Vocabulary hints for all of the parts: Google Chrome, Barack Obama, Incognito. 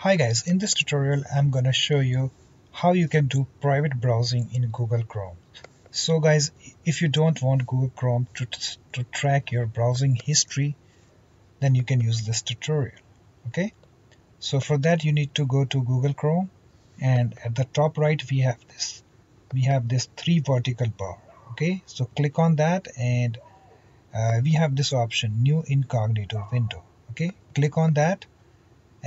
Hi guys, in this tutorial I'm gonna show you how you can do private browsing in Google Chrome. So guys, if you don't want Google Chrome to track your browsing history, then you can use this tutorial. Okay, so for that you need to go to Google Chrome, and at the top right we have this three vertical bar. Okay, so click on that, and we have this option, new incognito window. Okay, click on that.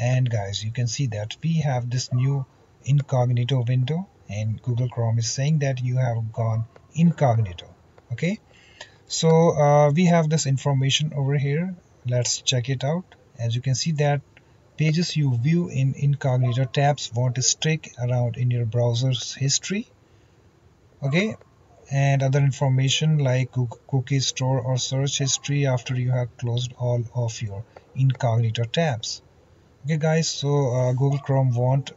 And guys, you can see that we have this new incognito window, and Google Chrome is saying that you have gone incognito. Okay, so we have this information over here. Let's check it out. As you can see that pages you view in incognito tabs want to stick around in your browser's history. Okay, and other information like cookie store or search history after you have closed all of your incognito tabs. Okay guys, so Google Chrome won't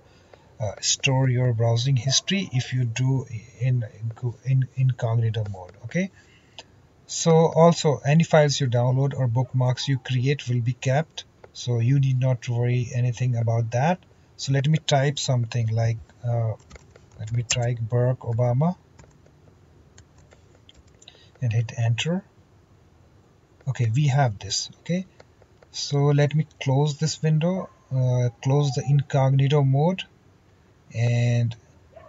store your browsing history if you do in incognito mode. Okay, so also any files you download or bookmarks you create will be kept, so you need not worry anything about that. So let me type something like let me type Barack Obama and hit enter. Okay, we have this. Okay, so let me close this window, close the incognito mode, and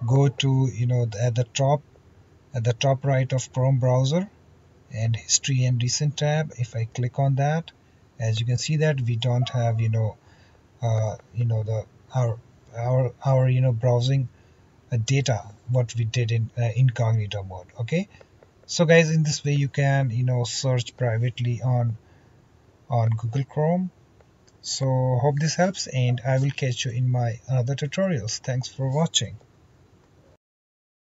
go to, you know, at the top right of Chrome browser and history and recent tab. If I click on that, as you can see that we don't have, you know, our you know, browsing data what we did in incognito mode. Okay, so guys, in this way you can, you know, search privately on Google Chrome. So hope this helps, and I will catch you in my other tutorials. Thanks for watching.